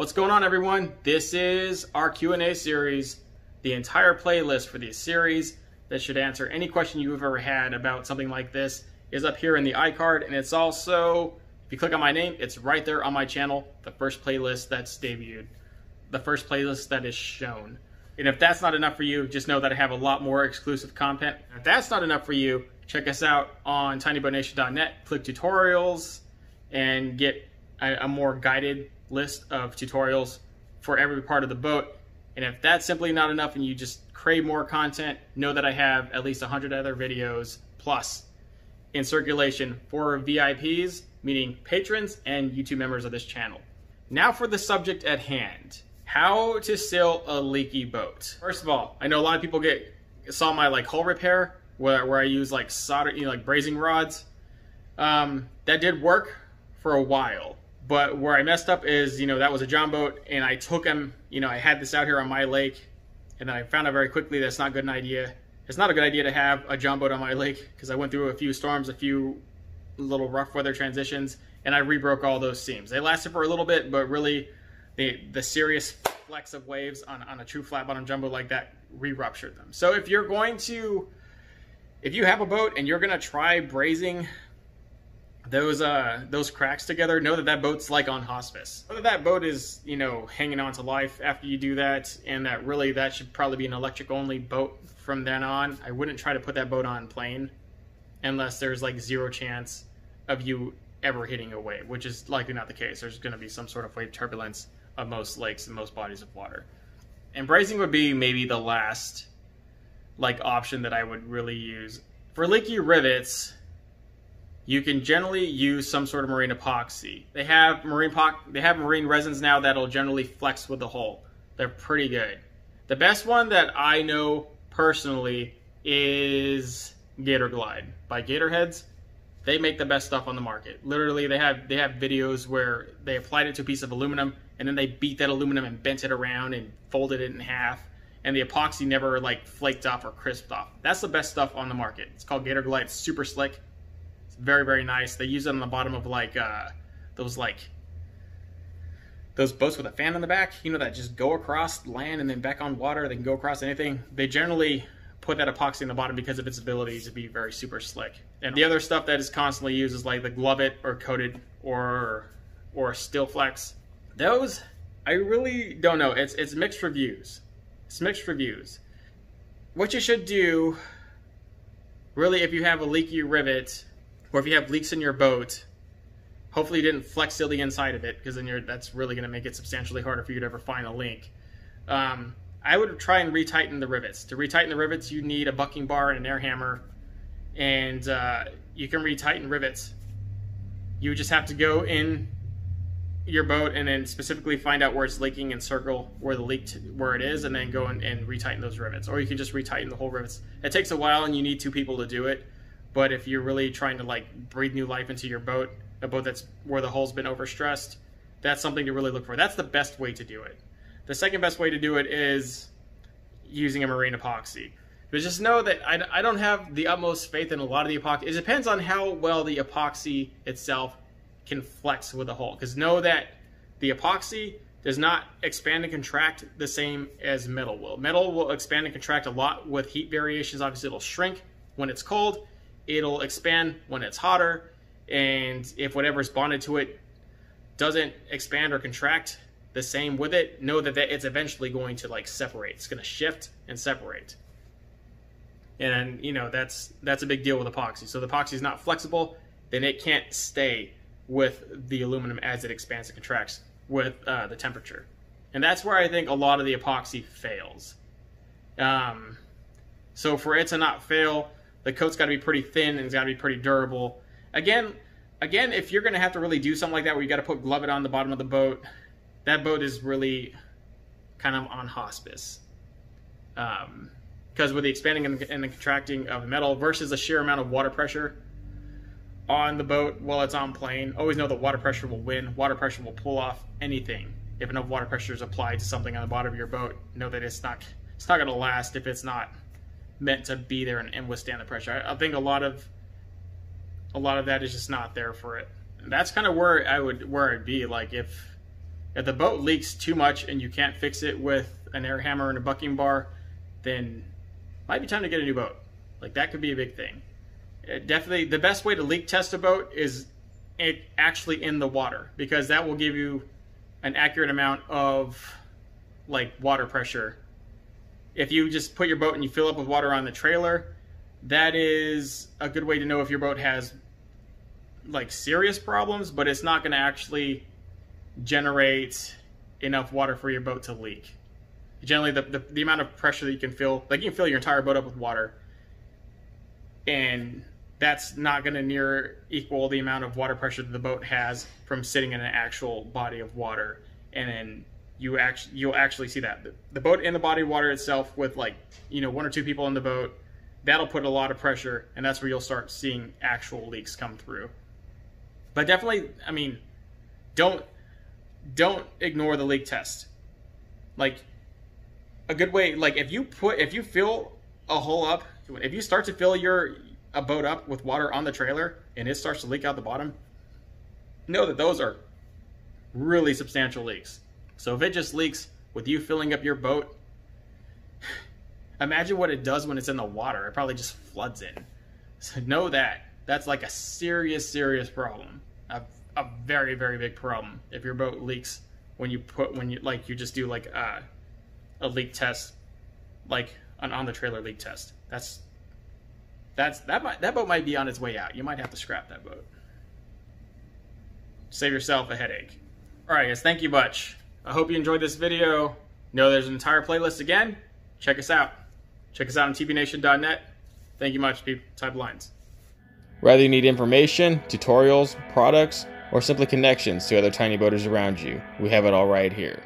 What's going on, everyone? This is our Q&A series, the entire playlist for this series that should answer any question you've ever had about something like this is up here in the iCard, and it's also, if you click on my name, it's right there on my channel, the first playlist that's debuted, the first playlist that is shown. And if that's not enough for you, just know that I have a lot more exclusive content. If that's not enough for you, check us out on tbnation.net, click tutorials, and get a more guided list of tutorials for every part of the boat. And if that's simply not enough and you just crave more content, know that I have at least 100 other videos plus in circulation for VIPs, meaning patrons and YouTube members of this channel. Now for the subject at hand, how to sail a leaky boat. First of all, I know a lot of people saw my like hull repair where I use like solder, you know, like brazing rods. That did work for a while. But where I messed up is, you know, that was a John boat and I took him, you know, I had this out here on my lake and then I found out very quickly that's not good an idea. It's not a good idea to have a John boat on my lake because I went through a few storms, a few little rough weather transitions, and I rebroke all those seams. They lasted for a little bit, but really the serious flex of waves on a true flat bottom jumbo like that re-ruptured them. So if you're going to, if you have a boat and you're going to try brazing those cracks together, know that that boat's like on hospice. Whether that boat is, you know, hanging on to life after you do that, and that really that should probably be an electric only boat from then on. I wouldn't try to put that boat on plane unless there's like zero chance of you ever hitting a wave, which is likely not the case. There's going to be some sort of wave turbulence of most lakes and most bodies of water. And brazing would be maybe the last like option that I would really use. For leaky rivets, you can generally use some sort of marine epoxy. They have marine resins now that'll generally flex with the hull. They're pretty good. The best one that I know personally is Gator Glide by Gator Heads. They make the best stuff on the market. Literally, they have videos where they applied it to a piece of aluminum and then they beat that aluminum and bent it around and folded it in half, and the epoxy never like flaked off or crisped off. That's the best stuff on the market. It's called Gator Glide. It's super slick. Very, very nice. They use it on the bottom of those boats with a fan on the back, you know, that just go across land and then back on water. They can go across anything. They generally put that epoxy in the bottom because of its ability to be very super slick. And the other stuff that is constantly used is like the Gluvit or coated or steel flex. Those, I really don't know. It's mixed reviews. It's mixed reviews. What you should do really, if you have a leaky rivet, or if you have leaks in your boat, hopefully you didn't flex seal the inside of it, because then that's really going to make it substantially harder for you to ever find a link. I would try and retighten the rivets. To retighten the rivets, you need a bucking bar and an air hammer, and you can retighten rivets. You just have to go in your boat and then specifically find out where it's leaking and circle where the leak where it is, and then go and retighten those rivets. Or you can just retighten the whole rivets. It takes a while, and you need two people to do it. But if you're really trying to like breathe new life into your boat, a boat that's where the hull's been overstressed, that's something to really look for. That's the best way to do it. The second best way to do it is using a marine epoxy. But just know that I don't have the utmost faith in a lot of the epoxy. It depends on how well the epoxy itself can flex with the hull. Because know that the epoxy does not expand and contract the same as metal will. Metal will expand and contract a lot with heat variations. Obviously, it'll shrink when it's cold. It'll expand when it's hotter, and if whatever's bonded to it doesn't expand or contract the same with it, know that it's eventually going to like separate. It's going to shift and separate. And you know, that's a big deal with epoxy. So the epoxy is not flexible, then it can't stay with the aluminum as it expands and contracts with the temperature. And that's where I think a lot of the epoxy fails. So for it to not fail, the coat's got to be pretty thin and it's got to be pretty durable. Again, if you're going to have to really do something like that where you got to put Gluvit on the bottom of the boat, that boat is really kind of on hospice. Because with the expanding and the contracting of metal versus the sheer amount of water pressure on the boat while it's on plane, always know that water pressure will win. Water pressure will pull off anything. If enough water pressure is applied to something on the bottom of your boat, know that it's not going to last if it's not meant to be there and withstand the pressure. I think a lot of that is just not there for it. And that's kind of where I'd be like, if If the boat leaks too much and you can't fix it with an air hammer and a bucking bar, then it might be time to get a new boat. Like, that could be a big thing. It definitely, the best way to leak test a boat is it actually in the water, because that will give you an accurate amount of like water pressure. If you just put your boat and you fill up with water on the trailer, that is a good way to know if your boat has like serious problems, but it's not going to actually generate enough water for your boat to leak. Generally, the amount of pressure that you can fill, like, you can fill your entire boat up with water, and that's not going to near equal the amount of water pressure that the boat has from sitting in an actual body of water. And then you'll actually see that the boat in the body of water itself with, like, you know, one or two people in the boat, that'll put a lot of pressure, and that's where you'll start seeing actual leaks come through. But definitely, I mean, don't ignore the leak test. Like, a good way, like, if you fill a hole up, if you start to fill a boat up with water on the trailer and it starts to leak out the bottom, know that those are really substantial leaks. So if it just leaks with you filling up your boat, imagine what it does when it's in the water. It probably just floods in. So know that. That's like a serious, serious problem. A very, very big problem if your boat leaks when you put, when you, like, you just do like a leak test, like an on the trailer leak test. That boat might be on its way out. You might have to scrap that boat. Save yourself a headache. All right, guys, thank you much. I hope you enjoyed this video. Know there's an entire playlist again. Check us out. Check us out on tbnation.net. Thank you much, people. Type lines. Whether you need information, tutorials, products, or simply connections to other tiny boaters around you, we have it all right here.